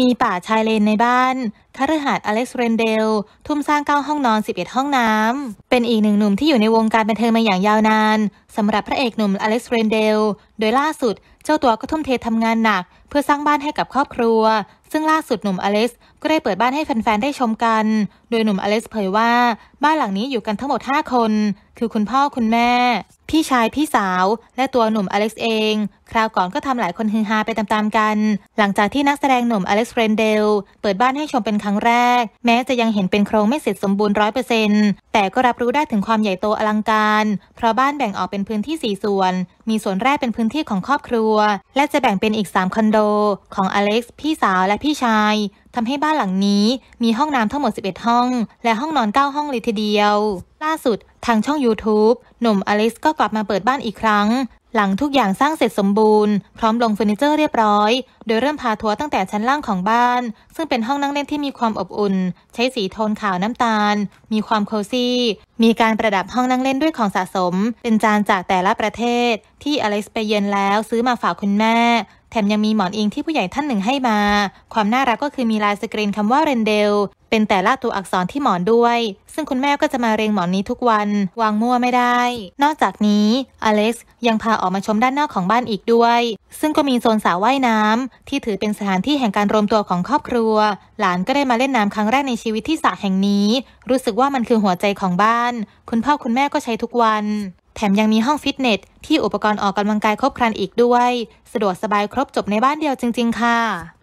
มีป่าชายเลนในบ้านคฤหาสน์อเล็กซ์ เรนเดลทุ่มสร้าง9ห้องนอน11ห้องน้ำเป็นอีกหนึ่งหนุ่มที่อยู่ในวงการบันเทิงมาอย่างยาวนานสำหรับพระเอกหนุ่มอเล็กซ์ เรนเดลโดยล่าสุดเจ้าตัวก็ทุ่มเททำงานหนักเพื่อสร้างบ้านให้กับครอบครัวซึ่งล่าสุดหนุ่มอเล็กซ์ก็ได้เปิดบ้านให้แฟนๆได้ชมกันโดยหนุ่มอเล็กซ์เผยว่าบ้านหลังนี้อยู่กันทั้งหมด5คนคือคุณพ่อคุณแม่พี่ชายพี่สาวและตัวหนุ่มอเล็กซ์เองคราวก่อนก็ทำหลายคนฮือฮาไปตามๆกันหลังจากที่นักแสดงหนุ่มอเล็กซ์ เรนเดลเปิดบ้านให้ชมเป็นครั้งแรกแม้จะยังเห็นเป็นโครงไม่เสร็จสมบูรณ์ 100% แต่ก็รับรู้ได้ถึงความใหญ่โตอลังการเพราะบ้านแบ่งออกเป็นพื้นที่4ส่วนมีส่วนแรกเป็นพื้นที่ของครอบครัวและจะแบ่งเป็นอีก3คอนโดของอเล็กซ์พี่สาวและพี่ชายทำให้บ้านหลังนี้มีห้องน้ำทั้งหมด11ห้องและห้องนอน9ห้องเลยทีเดียวล่าสุดทางช่อง YouTube หนุ่มอเล็กซ์ก็กลับมาเปิดบ้านอีกครั้งหลังทุกอย่างสร้างเสร็จสมบูรณ์พร้อมลงเฟอร์นิเจอร์เรียบร้อยโดยเริ่มพาทัวร์ตั้งแต่ชั้นล่างของบ้านซึ่งเป็นห้องนั่งเล่นที่มีความอบอุ่นใช้สีโทนขาวน้ำตาลมีความโคซี่มีการประดับห้องนั่งเล่นด้วยของสะสมเป็นจานจากแต่ละประเทศที่อเล็กซ์ไปเยือนแล้วซื้อมาฝากคุณแม่แถมยังมีหมอนอิงที่ผู้ใหญ่ท่านหนึ่งให้มาความน่ารักก็คือมีลายสกรีนคำว่าเรนเดลเป็นแต่ละตัวอักษรที่หมอนด้วยซึ่งคุณแม่ก็จะมาเรียงหมอนนี้ทุกวันวางมั่วไม่ได้นอกจากนี้อเล็กซ์ยังพาออกมาชมด้านนอกของบ้านอีกด้วยซึ่งก็มีโซนสระว่ายน้ำที่ถือเป็นสถานที่แห่งการรวมตัวของครอบครัวหลานก็ได้มาเล่นน้ำครั้งแรกในชีวิตที่สระแห่งนี้รู้สึกว่ามันคือหัวใจของบ้านคุณพ่อคุณแม่ก็ใช้ทุกวันแถมยังมีห้องฟิตเนสที่อุปกรณ์ออกกำลังกายครบครันอีกด้วยสะดวกสบายครบจบในบ้านเดียวจริงๆค่ะ